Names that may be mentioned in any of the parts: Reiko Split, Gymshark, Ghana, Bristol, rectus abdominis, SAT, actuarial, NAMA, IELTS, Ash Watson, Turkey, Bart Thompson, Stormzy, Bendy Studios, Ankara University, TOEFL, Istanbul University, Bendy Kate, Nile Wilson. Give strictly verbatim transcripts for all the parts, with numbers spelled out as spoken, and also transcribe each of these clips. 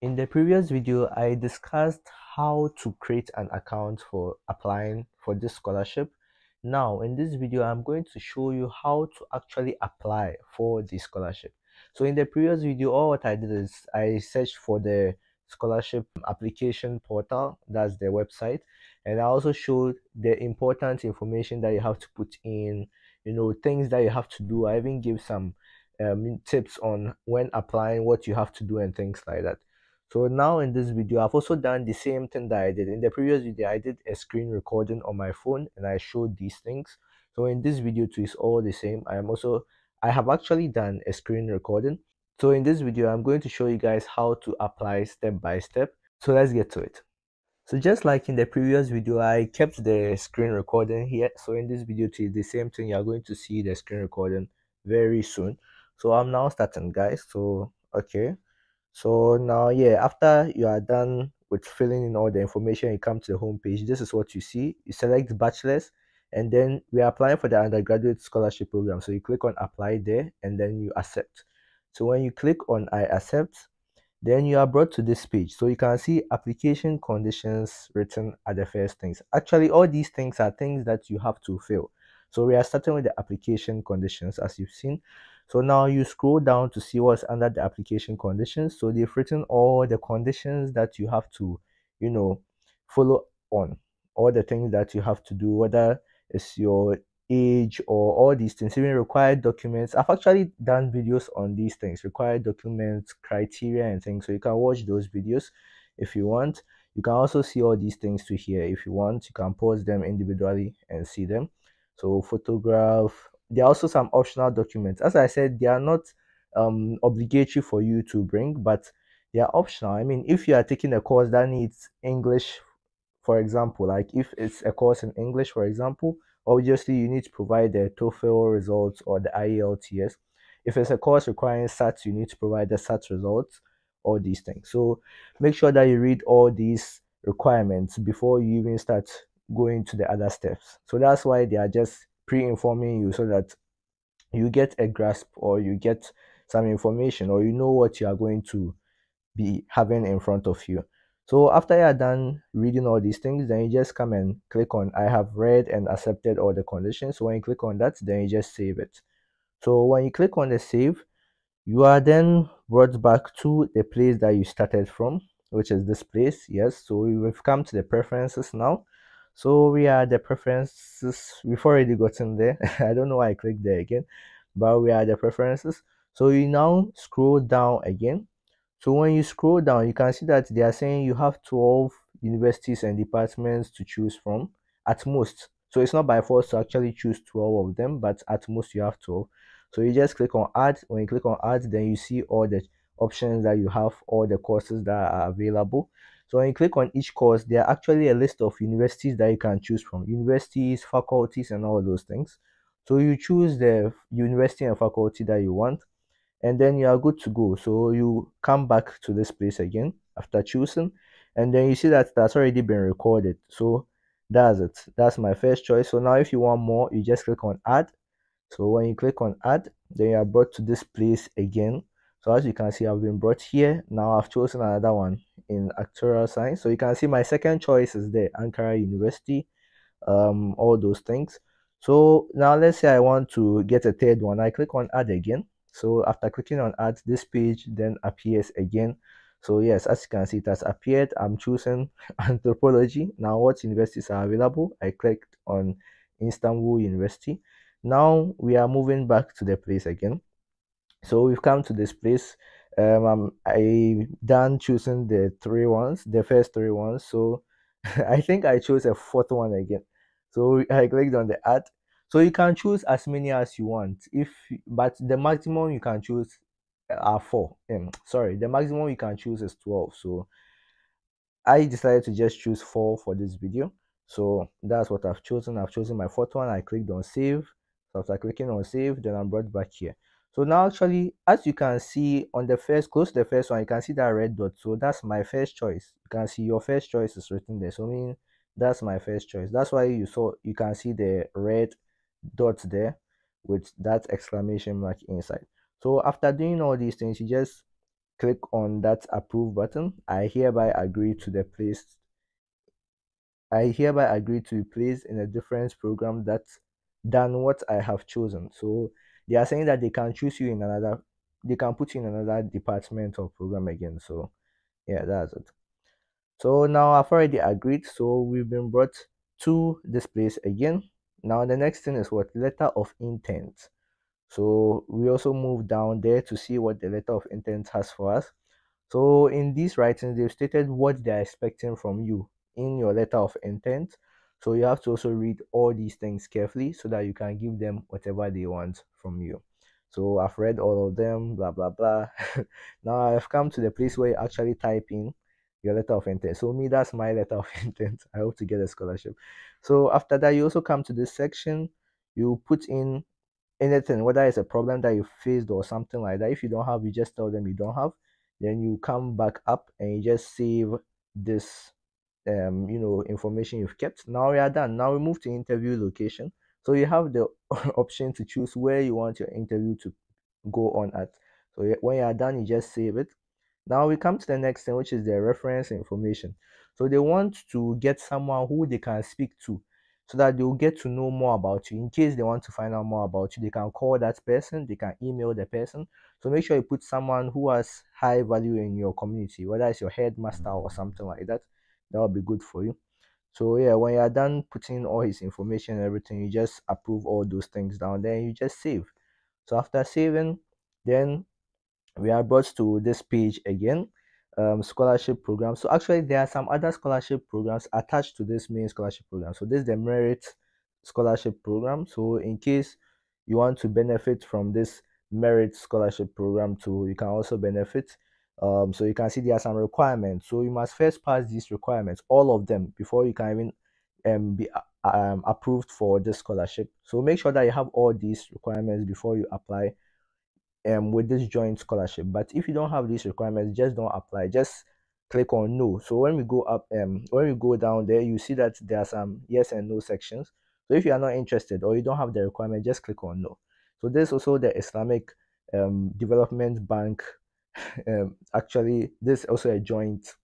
In the previous video, I discussed how to create an account for applying for this scholarship. Now, in this video, I'm going to show you how to actually apply for the scholarship. So in the previous video, all what I did is I searched for the scholarship application portal, that's the website, and I also showed the important information that you have to put in, you know, things that you have to do. I even gave some um, tips on when applying, what you have to do and things like that. So now in this video, I've also done the same thing that I did. In the previous video, I did a screen recording on my phone and I showed these things. So in this video too, it's all the same. I am also, I have actually done a screen recording. So in this video, I'm going to show you guys how to apply step by step. So let's get to it. So just like in the previous video, I kept the screen recording here. So in this video too, the same thing, you're going to see the screen recording very soon. So I'm now starting, guys. So, okay. So now, yeah, after you are done with filling in all the information, you come to the home page. This is what you see. You select bachelor's, and then we are applying for the undergraduate scholarship program. So you click on apply there, and then you accept. So when you click on I accept, then you are brought to this page. So you can see application conditions written are the first things. Actually, all these things are things that you have to fill. So we are starting with the application conditions, as you've seen. So now you scroll down to see what's under the application conditions. So they've written all the conditions that you have to, you know, follow on. All the things that you have to do, whether it's your age or all these things, even required documents. I've actually done videos on these things, required documents, criteria and things. So you can watch those videos if you want. You can also see all these things to here if you want. You can pause them individually and see them. So photograph. There are also some optional documents. As I said, they are not um, obligatory for you to bring, but they are optional. I mean, if you are taking a course that needs English, for example, like if it's a course in English, for example, obviously you need to provide the TOEFL results or the I E L T S. If it's a course requiring S A T, you need to provide the S A T results, all these things. So make sure that you read all these requirements before you even start going to the other steps. So that's why they are just pre-informing you so that you get a grasp or you get some information or you know what you are going to be having in front of you. So after you are done reading all these things, then you just come and click on I have read and accepted all the conditions. So when you click on that, then you just save it. So when you click on the save, you are then brought back to the place that you started from, which is this place. Yes, so we've come to the preferences now. So we are the preferences, we've already gotten there. I don't know why I clicked there again, but we are the preferences. So you now scroll down again. So when you scroll down, you can see that they are saying you have twelve universities and departments to choose from at most. So it's not by force to actually choose twelve of them, but at most you have twelve. So you just click on add. When you click on add, then you see all the options that you have, all the courses that are available. So when you click on each course, there are actually a list of universities that you can choose from. Universities, faculties, and all those things. So you choose the university and faculty that you want, and then you are good to go. So you come back to this place again after choosing, and then you see that that's already been recorded. So that's it. That's my first choice. So now if you want more, you just click on add. So when you click on add, then you are brought to this place again. So as you can see, I've been brought here. Now I've chosen another one in actuarial science. So you can see my second choice is there, Ankara University, um, all those things. So now let's say I want to get a third one. I click on add again. So after clicking on add, this page then appears again. So yes, as you can see, it has appeared. I'm choosing anthropology. Now what universities are available? I clicked on Istanbul University. Now we are moving back to the place again. So we've come to this place. Um, I'm I done choosing the three ones, the first three ones. So I think I chose a fourth one again. So I clicked on the add. So you can choose as many as you want. If but the maximum you can choose are four. Um, sorry, the maximum you can choose is twelve. So I decided to just choose four for this video. So that's what I've chosen. I've chosen my fourth one. I clicked on save. So after clicking on save, then I'm brought back here. So now actually, as you can see on the first, close to the first one, you can see that red dot. So that's my first choice. You can see your first choice is written there. So I mean, that's my first choice. That's why you saw, you can see the red dot there with that exclamation mark inside. So after doing all these things, you just click on that approve button. I hereby agree to the place I hereby agree to be placed in a different program that than what I have chosen. So they are saying that they can choose you in another, they can put you in another department or program again. So yeah, that's it. So now I've already agreed, so we've been brought to this place again. Now the next thing is what? Letter of intent. So we also move down there to see what the letter of intent has for us. So in these writings, they've stated what they're expecting from you in your letter of intent. So you have to also read all these things carefully so that you can give them whatever they want from you. So I've read all of them, blah, blah, blah. Now I've come to the place where you actually type in your letter of intent. So me, that's my letter of intent. I hope to get a scholarship. So after that, you also come to this section. You put in anything, whether it's a problem that you faced or something like that. If you don't have, you just tell them you don't have. Then you come back up and you just save this um you know information you've kept. Now we are done. Now we move to interview location. So you have the option to choose where you want your interview to go on at. So when you are done, you just save it. Now we come to the next thing, which is the reference information. So they want to get someone who they can speak to so that they'll get to know more about you. In case they want to find out more about you, they can call that person, they can email the person. So make sure you put someone who has high value in your community, whether it's your headmaster or something like that. That will be good for you. So yeah, when you are done putting all his information and everything, you just approve all those things down there. You just save. So after saving, then we are brought to this page again, um, scholarship program. So actually there are some other scholarship programs attached to this main scholarship program. So this is the merit scholarship program. So in case you want to benefit from this merit scholarship program too, you can also benefit. Um, so you can see there are some requirements. So you must first pass these requirements, all of them, before you can even um, be um, approved for this scholarship. So make sure that you have all these requirements before you apply Um, with this joint scholarship. But if you don't have these requirements, just don't apply, just click on no. So when we go up, um, when we go down there, you see that there are some yes and no sections. So if you are not interested or you don't have the requirement, just click on no. So there's also the Islamic um, Development Bank. Um, actually, this is also a joint,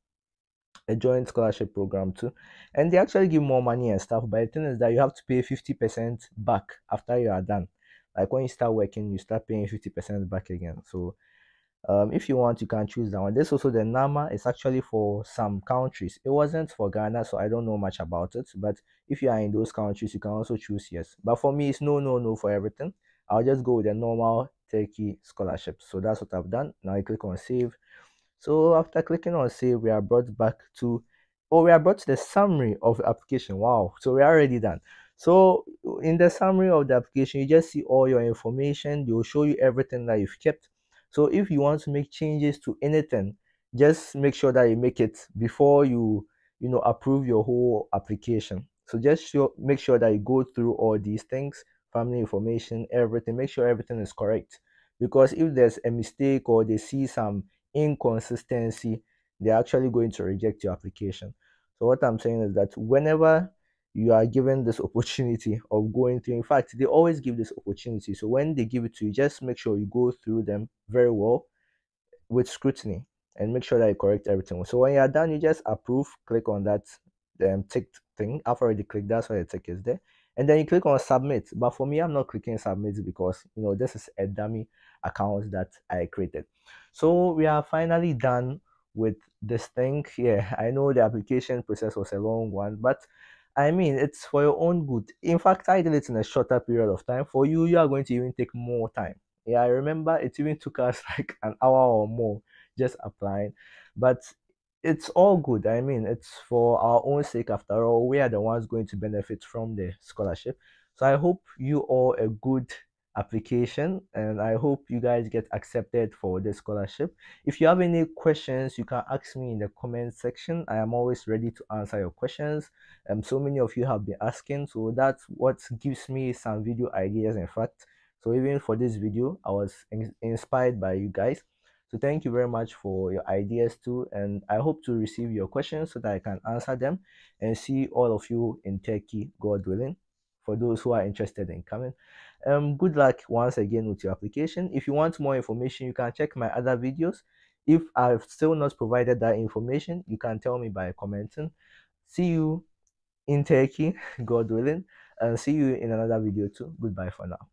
a joint scholarship program too, and they actually give more money and stuff. But the thing is that you have to pay fifty percent back after you are done. Like when you start working, you start paying fifty percent back again. So um, if you want, you can choose that one. This also the NAMA is actually for some countries. It wasn't for Ghana, so I don't know much about it. But if you are in those countries, you can also choose yes. But for me, it's no, no, no for everything. I'll just go with the normal Turkey scholarship. So that's what I've done. Now you click on save. So after clicking on save, we are brought back to, oh, we are brought to the summary of the application. Wow. So we are already done. So in the summary of the application, you just see all your information. They will show you everything that you've kept. So if you want to make changes to anything, just make sure that you make it before you you know approve your whole application. So just show, make sure that you go through all these things, family information, everything. Make sure everything is correct, because if there's a mistake or they see some inconsistency, they're actually going to reject your application. So what I'm saying is that whenever you are given this opportunity of going through, in fact, they always give this opportunity. So when they give it to you, just make sure you go through them very well with scrutiny and make sure that you correct everything. So when you are done, you just approve, click on that um, tick thing. I've already clicked, that's why the tick is there. And then you click on submit. But for me, I'm not clicking submit because, you know, this is a dummy account that I created. So we are finally done with this thing here. I know the application process was a long one, but I mean, it's for your own good. In fact, I did it in a shorter period of time. For you, you are going to even take more time. Yeah, I remember it even took us like an hour or more just applying. But it's all good. I mean, it's for our own sake. After all, we are the ones going to benefit from the scholarship. So I hope you all a good application, and I hope you guys get accepted for the scholarship. If you have any questions, you can ask me in the comment section. I am always ready to answer your questions. Um, so many of you have been asking, so that's what gives me some video ideas. In fact, so even for this video, I was in inspired by you guys. So thank you very much for your ideas too, and I hope to receive your questions so that I can answer them and see all of you in Turkey, God willing. For those who are interested in coming, um, good luck once again with your application. If you want more information, you can check my other videos. If I've still not provided that information, you can tell me by commenting. See you in Turkey, God willing, and see you in another video too. Goodbye for now.